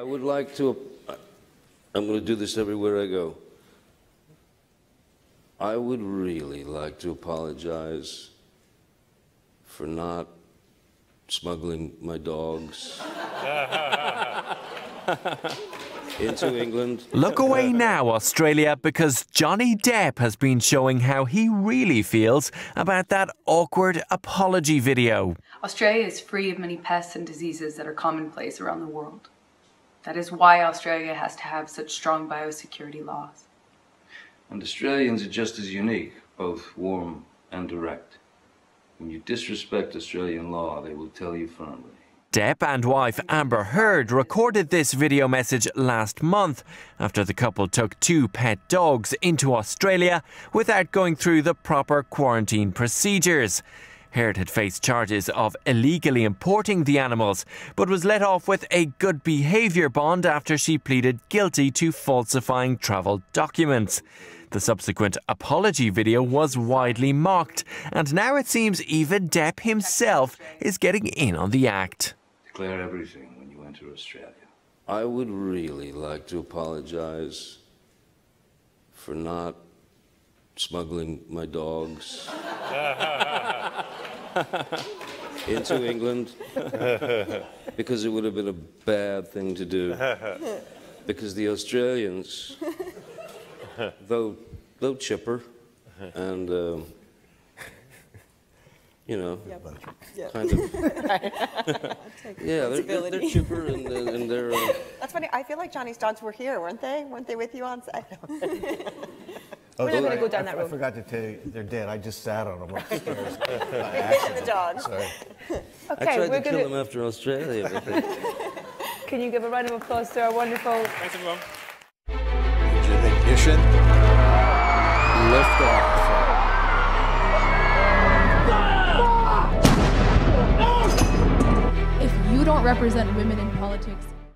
I would like to, I'm going to do this everywhere I go. I would really like to apologize for not smuggling my dogs into England. Look away now, Australia, because Johnny Depp has been showing how he really feels about that awkward apology video. Australia is free of many pests and diseases that are commonplace around the world. That is why Australia has to have such strong biosecurity laws. And Australians are just as unique, both warm and direct. When you disrespect Australian law, they will tell you firmly. Depp and wife Amber Heard recorded this video message last month after the couple took 2 pet dogs into Australia without going through the proper quarantine procedures. Heard had faced charges of illegally importing the animals, but was let off with a good behaviour bond after she pleaded guilty to falsifying travel documents. The subsequent apology video was widely mocked, and now it seems even Depp himself is getting in on the act. Declare everything when you enter Australia. I would really like to apologise for not smuggling my dogs into England, because it would have been a bad thing to do, because the Australians, though chipper and, you know, yep. Kind of, yeah, they're chipper and they're... That's funny, I feel like Johnny's dogs were here, weren't they? Weren't they with you on set? Oh, we're not going to go down that road. I forgot to tell you, they're dead. I just sat on them upstairs. The dogs. Sorry. Okay, I tried to kill them after Australia. Can you give a round of applause to our wonderful... Thanks, everyone. Ignition. Lift off. If you don't represent women in politics...